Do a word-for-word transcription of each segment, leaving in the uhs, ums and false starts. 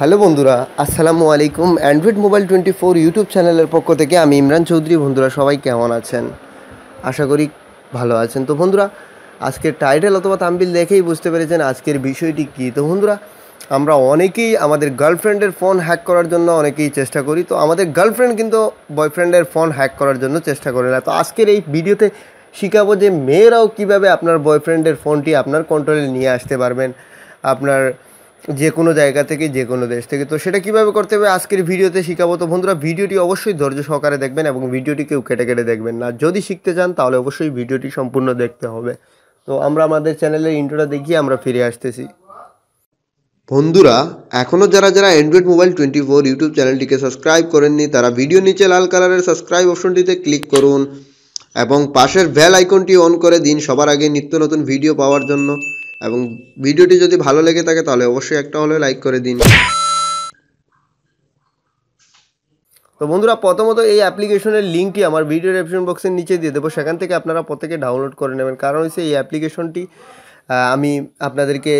Hello बंधुरा आसलामु आलैकुम एंड्रॉइड मोबाइल चौबीस यूट्यूब चैनल पक्ष थेके आमी इमरान चौधरी। बंधुरा सबाई केमन आछेन, आशा करी भालो आछेन। तो बंधुरा आजकेर टाइटल अथवा थाम्बनेल देखेई बुझते पेरेछेन आजकेर विषयटी कि। तो बंधुरा आमरा अनेकेई आमादेर गार्लफ्रेंडेर फोन हैक करार जोन्नो अनेकेई चेष्टा करी, तो आमादेर गार्लफ्रेंड किन्तु बयफ्रेंडेर फोन हैक करार जोन्नो चेष्टा करे ना। तो आजकेर एई भिडियोते शिखाबो जे मेयेराओ किभाबे आपनार बयफ्रेंडेर फोनटी आपनार कन्ट्रोले निये आसते पारबेन आपनार जे कोनो जायगा थेके जे कोनो देश थेके। तो सेटा किभाबे करते होबे आजकेर भिडियोते शिखाबो। तो बंधुरा भिडियोटी अवश्यई धैर्य सहकारे देखबेन एबं भिडियोटी केउ केटे केटे देखबेन ना। जदि शिखते चान ताहले अवश्यई भिडियोटी सम्पूर्ण देखते होबे। तो आमरा आमादेर चैनेलेर इंट्रोटा देखिए आमरा फिरे आसतेछि। बंधुरा एखोनो जारा जारा एंड्रॉइड मोबाइल चौबीस यूट्यूब चैनलटिके सबस्क्राइब करेननि तारा भिडियो नीचे लाल कालारेर सबस्क्राइब अपशनटिते क्लिक करुन एबं पाशेर बेल आइकनटी अन करे दिन सबार आगे नित्य नतुन भिडियो पावार जोन्नो। এবং ভিডিওটি যদি ভালো লেগে থাকে তাহলে অবশ্যই একটা হলে লাইক করে দিন। তো বন্ধুরা প্রথমত এই অ্যাপ্লিকেশনের লিংকটি আমার ভিডিও ডেসক্রিপশন বক্সের নিচে দিয়ে দেব, সেখান থেকে আপনারা প্রত্যেকে ডাউনলোড করে নেবেন। কারণ হচ্ছে এই অ্যাপ্লিকেশনটি আমি আপনাদেরকে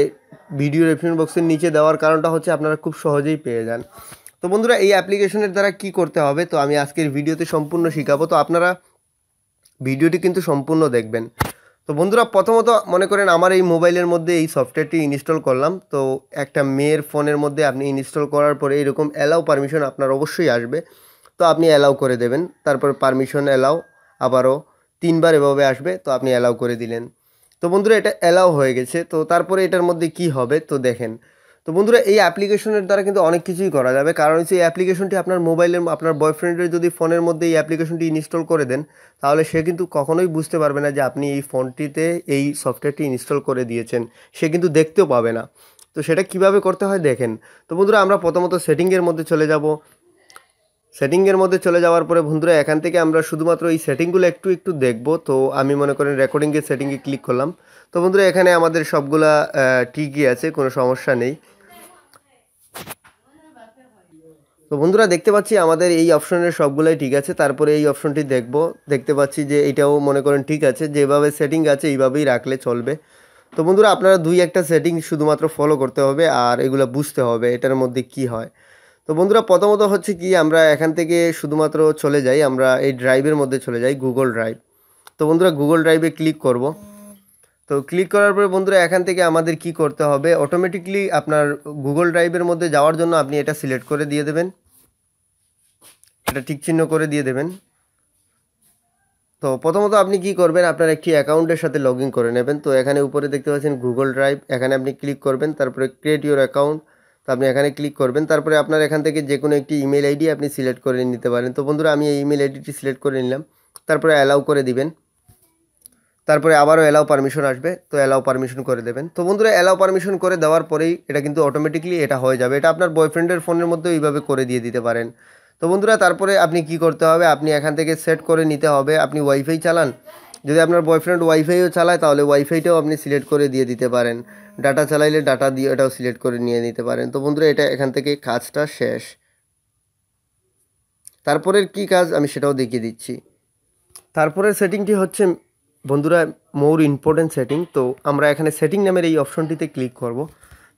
ভিডিও ডেসক্রিপশন বক্সের নিচে দেওয়ার কারণটা হচ্ছে আপনারা খুব সহজেই পেয়ে যান। তো বন্ধুরা এই অ্যাপ্লিকেশনের দ্বারা কি করতে হবে তো আমি আজকের ভিডিওতে সম্পূর্ণ শেখাবো, তো আপনারা ভিডিওটি কিন্তু সম্পূর্ণ দেখবেন। তো বন্ধুরা প্রথমত মনে করেন আমার এই মোবাইলের মধ্যে এই সফটওয়্যারটি ইনস্টল করলাম, তো একটা মেয়ের ফোনের মধ্যে আপনি ইনস্টল করার পরে এরকম অ্যালাউ পারমিশন আপনার অবশ্যই আসবে, তো আপনি অ্যালাউ করে দেবেন। তারপর পারমিশন অ্যালাউ আবারও তিনবার এভাবে আসবে, তো আপনি অ্যালাউ করে দিলেন। তো বন্ধুরা এটা অ্যালাউ হয়ে গেছে। তো তারপরে এটার মধ্যে কি হবে তো দেখেন। তো বন্ধুরা এই অ্যাপ্লিকেশনের দ্বারা কিন্তু অনেক কিছুই করা যাবে। কারণ হচ্ছে এই অ্যাপ্লিকেশনটি আপনার মোবাইলের আপনার বয়ফ্রেন্ডের যদি ফোনের মধ্যে এই অ্যাপ্লিকেশনটি ইনস্টল করে দেন তাহলে সে কিন্তু কখনোই বুঝতে পারবে না যে আপনি এই ফোনটিতে এই সফটওয়্যারটি ইনস্টল করে দিয়েছেন, সে কিন্তু দেখতেও পাবে না। তো সেটা কিভাবে করতে হয় দেখেন। তো বন্ধুরা আমরা প্রথমত সেটিংয়ের মধ্যে চলে যাব। সেটিংয়ের মধ্যে চলে যাওয়ার পরে বন্ধুরা এখান থেকে আমরা শুধুমাত্র এই সেটিংগুলো একটু একটু দেখব। তো আমি মনে করেন রেকর্ডিংয়ের সেটিংয়ে ক্লিক করলাম। তো বন্ধুরা এখানে আমাদের সবগুলা ঠিকই আছে, কোনো সমস্যা নেই। তো বন্ধুরা দেখতে পাচ্ছি আমাদের এই অপশনের সবগুলাই ঠিক আছে। তারপরে এই অপশনটি দেখব, দেখতে পাচ্ছি যে এটাও মনে করেন ঠিক আছে, যেভাবে সেটিং আছে এইভাবেই রাখলে চলবে। তো বন্ধুরা আপনারা দুই একটা সেটিং শুধুমাত্র ফলো করতে হবে আর এগুলো বুঝতে হবে এটার মধ্যে কি হয়। তো বন্ধুরা প্রথমত হচ্ছে কি আমরা এখান থেকে শুধুমাত্র চলে যাই, আমরা এই ড্রাইভের মধ্যে চলে যাই, গুগল ড্রাইভ। তো বন্ধুরা গুগল ড্রাইভে ক্লিক করব। তো ক্লিক করার পরে বন্ধুরা এখান থেকে আমাদের কি করতে হবে, অটোমেটিকলি আপনার গুগল ড্রাইভের মধ্যে যাওয়ার জন্য আপনি এটা সিলেক্ট করে দিয়ে দেবেন, এটা ঠিক চিহ্ন করে দিয়ে দেবেন। তো প্রথমত আপনি কি করবেন আপনার একটি অ্যাকাউন্টের সাথে লগ ইন করে নেবেন। তো এখানে উপরে দেখতে পাচ্ছেন গুগল ড্রাইভ, এখানে আপনি ক্লিক করবেন। তারপরে ক্রিয়েট ইউর অ্যাকাউন্ট, তো আপনি এখানে ক্লিক করবেন। তারপরে আপনার এখান থেকে যে কোনো একটি ইমেল আইডি আপনি সিলেক্ট করে নিতে পারেন। তো বন্ধুরা আমি এই ইমেল আইডিটি সিলেক্ট করে নিলাম। তারপরে অ্যালাউ করে দিবেন। তারপরে আবারও অ্যালাউ পারমিশন আসবে, তো অ্যালাউ পারমিশন করে দেবেন। তো বন্ধুরা অ্যালাউ পারমিশন করে দেওয়ার পরেই এটা কিন্তু অটোমেটিকলি এটা হয়ে যাবে। এটা আপনার বয়ফ্রেন্ডের ফোনের মধ্যে এইভাবে করে দিয়ে দিতে পারেন। তো বন্ধুরা তারপরে আপনি কি করতে হবে আপনি এখান থেকে সেট করে নিতে হবে। আপনি ওয়াইফাই চালান, যদি আপনার বয়ফ্রেন্ড ওয়াইফাইও চালায় তাহলে ওয়াইফাইটাও আপনি সিলেক্ট করে দিয়ে দিতে পারেন। ডাটা চালাইলে ডাটা দিয়ে এটাও সিলেক্ট করে নিয়ে নিতে পারেন। তো বন্ধুরা এটা এখান থেকে কাজটা শেষ। তারপরের কি কাজ আমি সেটাও দেখিয়ে দিচ্ছি। তারপরের সেটিংটি হচ্ছে বন্ধুরা মোর ইম্পর্টেন্ট সেটিং। তো আমরা এখানে সেটিং নামের এই অপশনটিতে ক্লিক করব।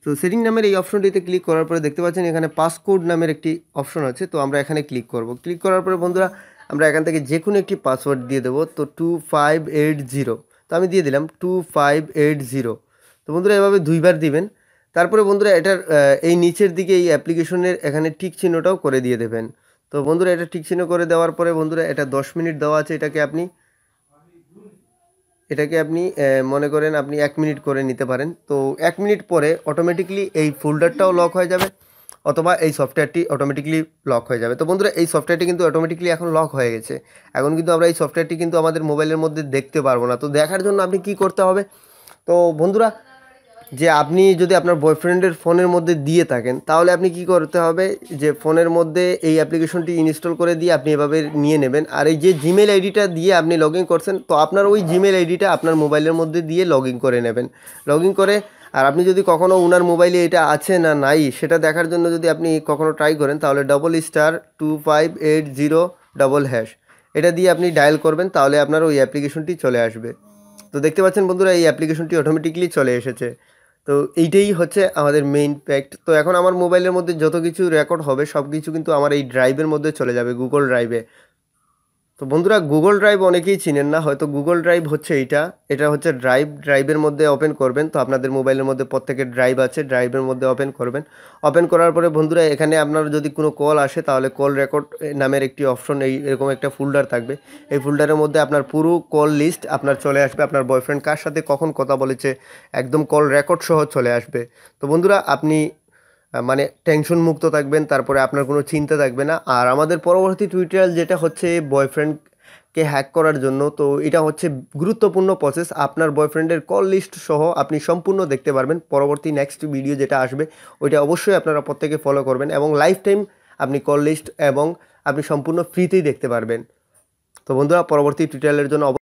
তো সেটিং নামের এই অপশনটিতে ক্লিক করার পরে দেখতে পাচ্ছেন এখানে পাসকোড নামের একটি অপশন আছে, তো আমরা এখানে ক্লিক করব। ক্লিক করার পরে বন্ধুরা আমরা এখান থেকে যে কোনো একটি পাসওয়ার্ড দিয়ে দেবো। তো টু ফাইভ এইট জিরো তো আমি দিয়ে দিলাম টু ফাইভ এইট জিরো। তো বন্ধুরা এভাবে দুইবার দিবেন। তারপরে বন্ধুরা এটার এই নিচের দিকে এই অ্যাপ্লিকেশনের এখানে টিক চিহ্নটাও করে দিয়ে দেবেন। তো বন্ধুরা এটা টিক চিহ্ন করে দেওয়ার পরে বন্ধুরা এটা দশ মিনিট দেওয়া আছে, এটাকে আপনি এটাকে আপনি মনে করেন আপনি এক মিনিট করে নিতে পারেন। তো এক মিনিট পরে অটোমেটিকলি এই ফোল্ডারটাও লক হয়ে যাবে অথবা এই সফটওয়্যারটি অটোমেটিকলি লক হয়ে যাবে। তো বন্ধুরা এই সফটওয়্যারটি কিন্তু অটোমেটিকলি এখন লক হয়ে গেছে। এখন কিন্তু আমরা এই সফটওয়্যারটি কিন্তু আমাদের মোবাইলের মধ্যে দেখতে পারবো না। তো দেখার জন্য আপনি কি করতে হবে তো বন্ধুরা যে আপনি যদি আপনার বয়ফ্রেন্ডের ফোনের মধ্যে দিয়ে থাকেন তাহলে আপনি কি করতে হবে যে ফোনের মধ্যে এই অ্যাপ্লিকেশনটি ইনস্টল করে দিয়ে আপনি এভাবে নিয়ে নেবেন। আর এই যে জিমেল আইডিটা দিয়ে আপনি লগ ইন করছেন তো আপনার ওই জিমেল আইডিটা আপনার মোবাইলের মধ্যে দিয়ে লগ ইন করে নেবেন। লগ ইন করে আর আপনি যদি কখনও ওনার মোবাইলে এটা আছে না নাই সেটা দেখার জন্য যদি আপনি কখনও ট্রাই করেন তাহলে double star two five eight zero double hash এটা দিয়ে আপনি ডায়াল করবেন, তাহলে আপনার ওই অ্যাপ্লিকেশনটি চলে আসবে। তো দেখতে পাচ্ছেন বন্ধুরা এই অ্যাপ্লিকেশনটি অটোমেটিকলি চলে এসেছে। तो এইটাই হচ্ছে আমাদের মেইন ফ্যাক্ট। তো এখন আমার মোবাইলের মধ্যে যত কিছু রেকর্ড হবে সব কিছু কিন্তু আমার এই ড্রাইভের মধ্যে চলে যাবে, গুগল ড্রাইভে। তো বন্ধুরা গুগল ড্রাইভ অনেকেই চিনেন না হয়তো, গুগল ড্রাইভ হচ্ছে এইটা, এটা হচ্ছে ড্রাইভ। ড্রাইভের মধ্যে ওপেন করবেন, তো আপনাদের মোবাইলের মধ্যে প্রত্যেকের ড্রাইভ আছে, ড্রাইভের মধ্যে ওপেন করবেন। ওপেন করার পরে বন্ধুরা এখানে আপনার যদি কোনো কল আসে তাহলে কল রেকর্ড নামের একটি অপশন, এই এরকম একটা ফোল্ডার থাকবে। এই ফোল্ডারের মধ্যে আপনার পুরো কল লিস্ট আপনার চলে আসবে, আপনার বয়ফ্রেন্ড কার সাথে কখন কথা বলেছে একদম কল রেকর্ড সহ চলে আসবে। তো বন্ধুরা আপনি মানে টেনশন মুক্ত থাকবেন, তারপরে আপনার কোনো চিন্তা থাকবে না। আর আমাদের পরবর্তী টিউটোরিয়াল যেটা হচ্ছে বয়ফ্রেন্ডকে হ্যাক করার জন্য, তো এটা হচ্ছে গুরুত্বপূর্ণ প্রসেস। আপনার বয়ফ্রেন্ডের কল লিস্ট সহ আপনি সম্পূর্ণ দেখতে পারবেন। পরবর্তী নেক্সট ভিডিও যেটা আসবে ওইটা অবশ্যই আপনারা প্রত্যেকে ফলো করবেন, এবং লাইফ টাইম আপনি কল লিস্ট এবং আপনি সম্পূর্ণ ফ্রিতেই দেখতে পারবেন। তো বন্ধুরা পরবর্তী টিউটোরিয়ালের জন্য